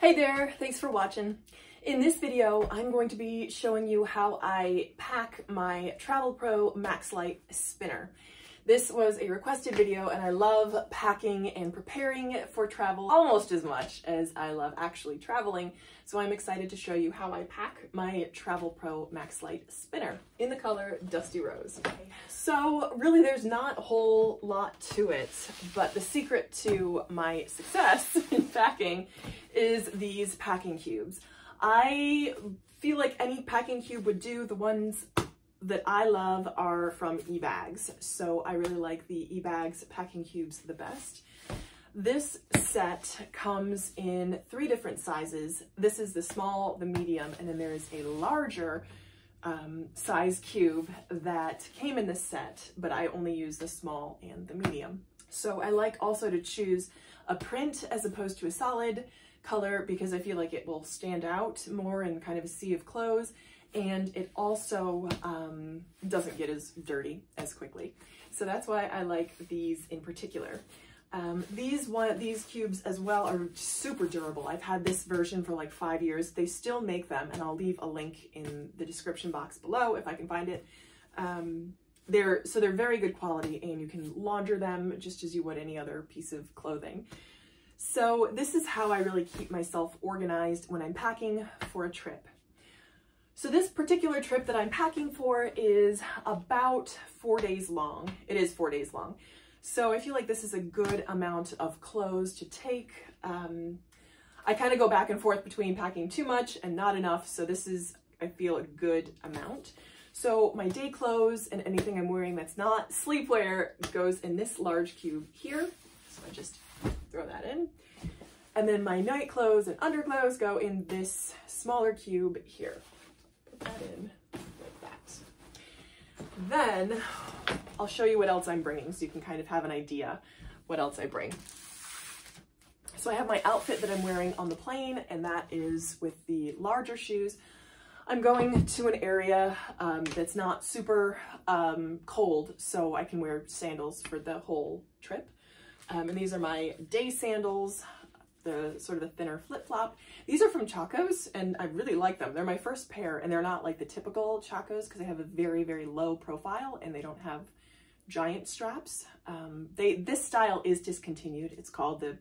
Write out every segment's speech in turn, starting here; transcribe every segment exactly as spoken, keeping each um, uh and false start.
Hey there, thanks for watching. In this video, I'm going to be showing you how I pack my Travelpro Maxlite Spinner. This was a requested video and I love packing and preparing for travel almost as much as I love actually traveling. So I'm excited to show you how I pack my Travelpro Maxlite Spinner in the color Dusty Rose. So really there's not a whole lot to it, but the secret to my success in packing is these packing cubes. I feel like any packing cube would do. The ones that I love are from eBags, so I really like the eBags packing cubes the best. This set comes in three different sizes. This is the small, the medium, and then there is a larger um, size cube that came in this set, but I only use the small and the medium. So I like also to choose a print as opposed to a solid color because I feel like it will stand out more in kind of a sea of clothes, and it also um, doesn't get as dirty as quickly. So that's why I like these in particular. Um, these one, these cubes as well are super durable. I've had this version for like five years. They still make them, and I'll leave a link in the description box below if I can find it. Um, They're, so they're very good quality, and you can launder them just as you would any other piece of clothing. So this is how I really keep myself organized when I'm packing for a trip. So this particular trip that I'm packing for is about four days long. It is four days long. So I feel like this is a good amount of clothes to take. Um, I kind of go back and forth between packing too much and not enough. So this is, I feel, a good amount. So my day clothes and anything I'm wearing that's not sleepwear goes in this large cube here. So I just throw that in. And then my night clothes and underclothes go in this smaller cube here. Put that in like that. Then I'll show you what else I'm bringing so you can kind of have an idea what else I bring. So I have my outfit that I'm wearing on the plane, and that is with the larger shoes. I'm going to an area um, that's not super um, cold, so I can wear sandals for the whole trip. Um, and these are my day sandals, the sort of the thinner flip-flop. These are from Chacos, and I really like them. They're my first pair, and they're not like the typical Chacos because they have a very, very low profile and they don't have giant straps. Um, they this style is discontinued. It's called the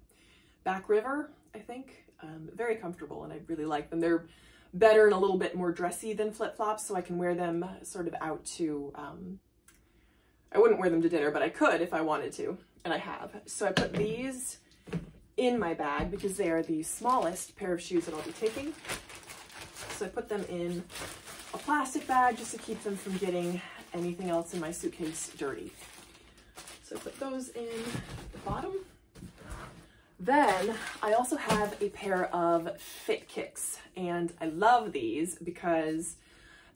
Back River, I think. Um, very comfortable, and I really like them. They're better and a little bit more dressy than flip-flops, so I can wear them sort of out to, um, I wouldn't wear them to dinner, but I could if I wanted to, and I have. So I put these in my bag because they are the smallest pair of shoes that I'll be taking. So I put them in a plastic bag just to keep them from getting anything else in my suitcase dirty. So I put those in the bottom. Then I also have a pair of FitKicks, and I love these because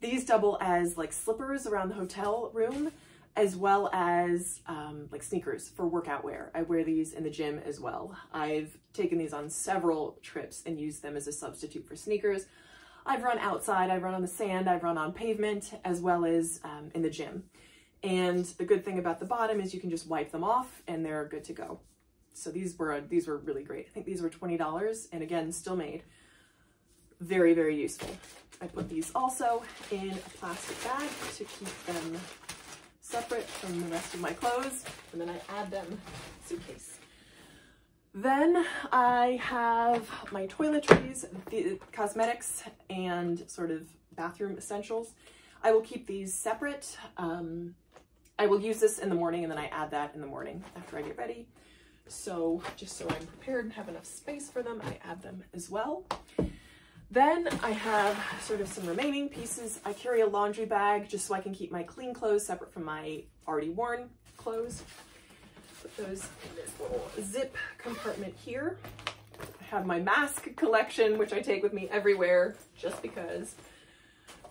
these double as like slippers around the hotel room, as well as um, like sneakers for workout wear. I wear these in the gym as well. I've taken these on several trips and used them as a substitute for sneakers. I've run outside, I've run on the sand, I've run on pavement, as well as um, in the gym. And the good thing about the bottom is you can just wipe them off and they're good to go. So these were, these were really great. I think these were twenty dollars, and again, still made. Very, very useful. I put these also in a plastic bag to keep them separate from the rest of my clothes, and then I add them to the suitcase. Then I have my toiletries, the cosmetics, and sort of bathroom essentials. I will keep these separate. Um, I will use this in the morning, and then I add that in the morning after I get ready. So just so I'm prepared and have enough space for them, I add them as well. Then I have sort of some remaining pieces. I carry a laundry bag just so I can keep my clean clothes separate from my already worn clothes. Put those in this little zip compartment here. I have my mask collection, which I take with me everywhere just because.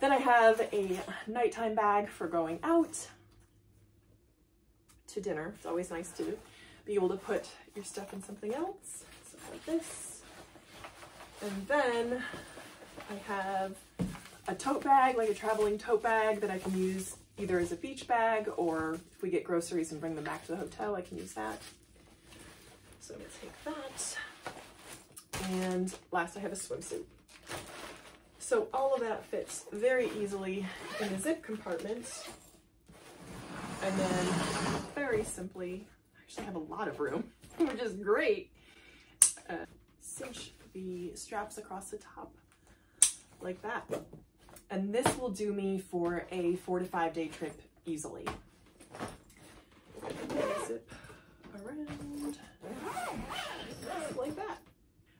Then I have a nighttime bag for going out to dinner. It's always nice to be able to put your stuff in something else, stuff like this. And then I have a tote bag, like a traveling tote bag that I can use either as a beach bag, or if we get groceries and bring them back to the hotel, I can use that. So I'm gonna take that. And last, I have a swimsuit. So all of that fits very easily in the zip compartment. And then very simply, I actually have a lot of room, which is great. Uh, cinch the straps across the top like that. And this will do me for a four to five day trip easily. Zip around just like that.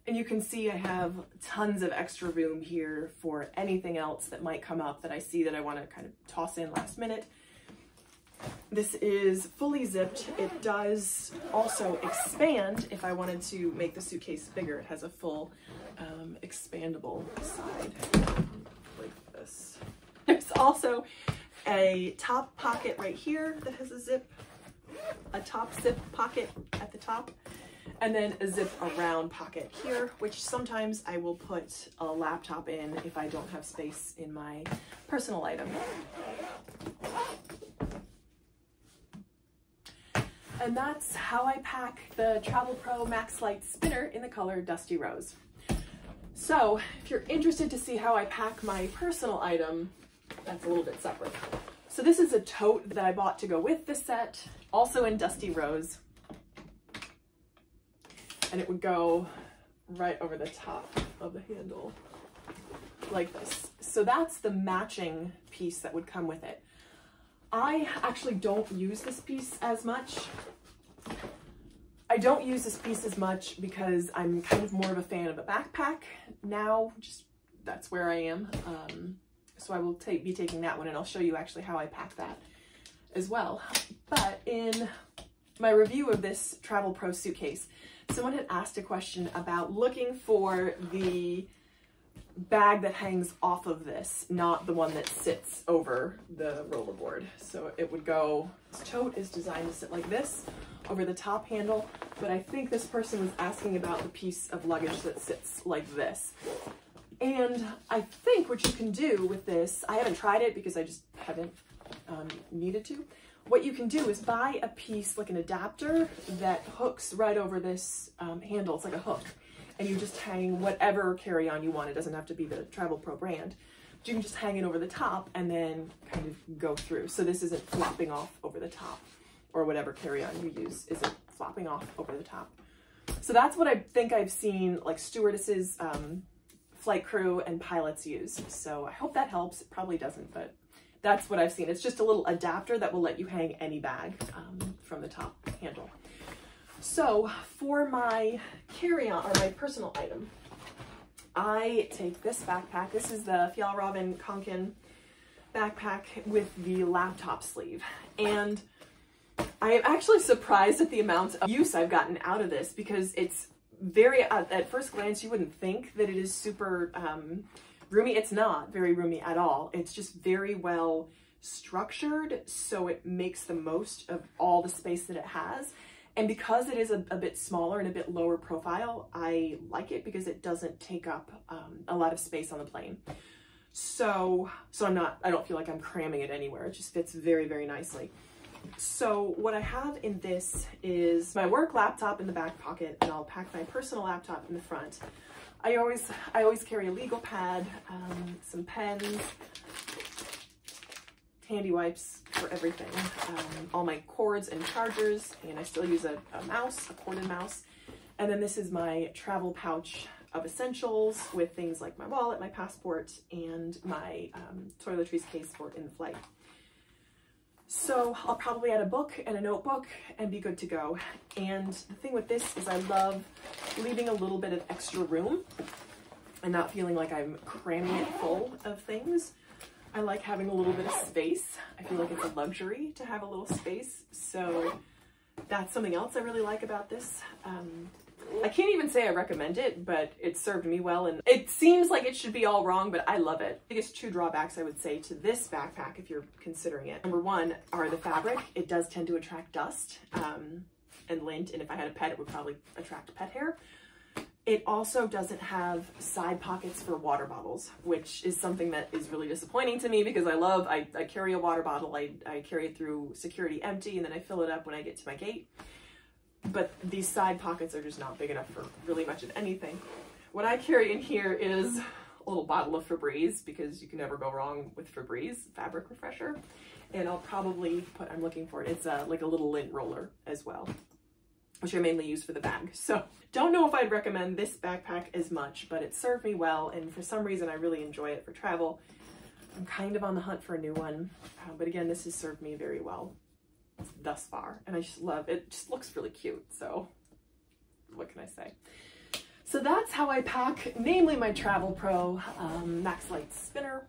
And you can see I have tons of extra room here for anything else that might come up that I see that I want to kind of toss in last minute. This is fully zipped. It does also expand if I wanted to make the suitcase bigger. It has a full um, expandable side like this. There's also a top pocket right here that has a zip, a top zip pocket at the top, and then a zip around pocket here, which sometimes I will put a laptop in if I don't have space in my personal item. And that's how I pack the Travelpro Maxlite Spinner in the color Dusty Rose. So if you're interested to see how I pack my personal item, that's a little bit separate. So this is a tote that I bought to go with this set, also in Dusty Rose. And it would go right over the top of the handle like this. So that's the matching piece that would come with it. I actually don't use this piece as much. I don't use this piece as much because I'm kind of more of a fan of a backpack now, just that's where I am. Um, so I will take, be taking that one, and I'll show you actually how I pack that as well. But in my review of this Travelpro suitcase, someone had asked a question about looking for the bag that hangs off of this, not the one that sits over the rollerboard. So it would go, this tote is designed to sit like this over the top handle, but I think this person was asking about the piece of luggage that sits like this. And I think what you can do with this, I haven't tried it because I just haven't um, needed to. What you can do is buy a piece, like an adapter, that hooks right over this um, handle. It's like a hook. And you just hang whatever carry-on you want. It doesn't have to be the Travelpro brand. But you can just hang it over the top and then kind of go through. So this isn't flopping off over the top, or whatever carry-on you use isn't flopping off over the top. So that's what I think I've seen like stewardesses, um, flight crew, and pilots use. So I hope that helps. It probably doesn't, but that's what I've seen. It's just a little adapter that will let you hang any bag um, from the top handle. So for my carry-on, or my personal item, I take this backpack. This is the Fjallraven Kanken backpack with the laptop sleeve. And I am actually surprised at the amount of use I've gotten out of this, because it's very, at first glance, you wouldn't think that it is super um, roomy. It's not very roomy at all. It's just very well structured, so it makes the most of all the space that it has. And because it is a, a bit smaller and a bit lower profile, I like it because it doesn't take up um, a lot of space on the plane. So, so I'm not, I don't feel like I'm cramming it anywhere. It just fits very, very nicely. So what I have in this is my work laptop in the back pocket, and I'll pack my personal laptop in the front. I always, I always carry a legal pad, um, some pens, handy wipes for everything, um, all my cords and chargers, and I still use a, a mouse, a corded mouse. And then this is my travel pouch of essentials with things like my wallet, my passport, and my um, toiletries case for in the flight. So I'll probably add a book and a notebook and be good to go. And the thing with this is I love leaving a little bit of extra room and not feeling like I'm cramming it full of things. I like having a little bit of space. I feel like it's a luxury to have a little space. So that's something else I really like about this. Um, I can't even say I recommend it, but it served me well. And it seems like it should be all wrong, but I love it. The biggest two drawbacks I would say to this backpack, if you're considering it, number one are the fabric. It does tend to attract dust um, and lint. And if I had a pet, it would probably attract pet hair. It also doesn't have side pockets for water bottles, which is something that is really disappointing to me because I love, I, I carry a water bottle, I, I carry it through security empty, and then I fill it up when I get to my gate. But these side pockets are just not big enough for really much of anything. What I carry in here is a little bottle of Febreze, because you can never go wrong with Febreze fabric refresher. And I'll probably put, I'm looking for it, it's a, like a little lint roller as well, which I mainly use for the bag. So don't know if I'd recommend this backpack as much, but it served me well. And for some reason, I really enjoy it for travel. I'm kind of on the hunt for a new one. Uh, but again, this has served me very well thus far. And I just love it. It just looks really cute. So what can I say? So that's how I pack, namely my Travelpro um, Maxlite Spinner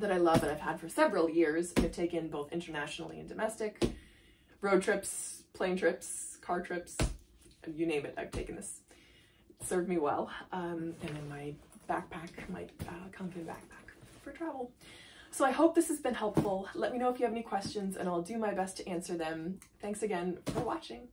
that I love and I've had for several years. I've taken both internationally and domestic, road trips, plane trips, car trips, you name it, I've taken this. It served me well. Um, and then my backpack, my uh, Kanken backpack for travel. So I hope this has been helpful. Let me know if you have any questions and I'll do my best to answer them. Thanks again for watching.